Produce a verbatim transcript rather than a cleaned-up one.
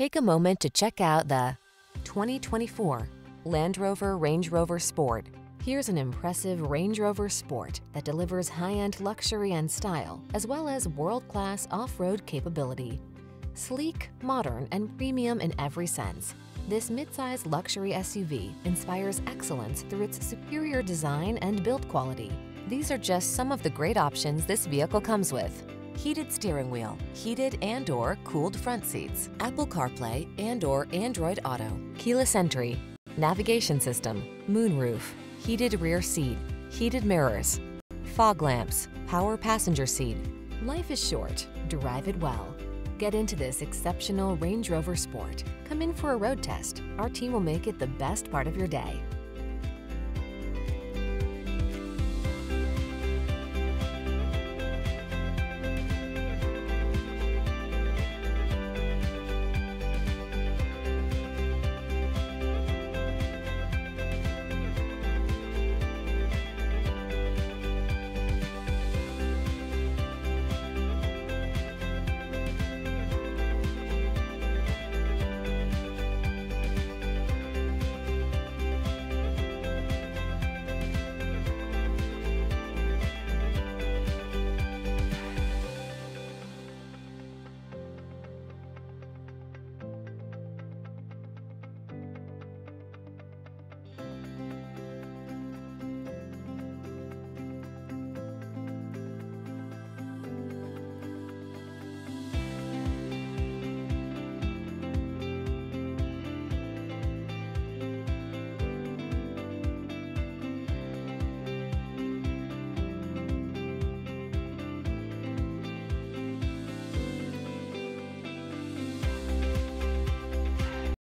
Take a moment to check out the twenty twenty-four Land Rover Range Rover Sport. Here's an impressive Range Rover Sport that delivers high-end luxury and style, as well as world-class off-road capability. Sleek, modern, and premium in every sense, this midsize luxury S U V inspires excellence through its superior design and build quality. These are just some of the great options this vehicle comes with: heated steering wheel, heated and or cooled front seats, Apple CarPlay and or Android Auto, keyless entry, navigation system, moonroof, heated rear seat, heated mirrors, fog lamps, power passenger seat. Life is short, drive it well. Get into this exceptional Range Rover Sport. Come in for a road test. Our team will make it the best part of your day.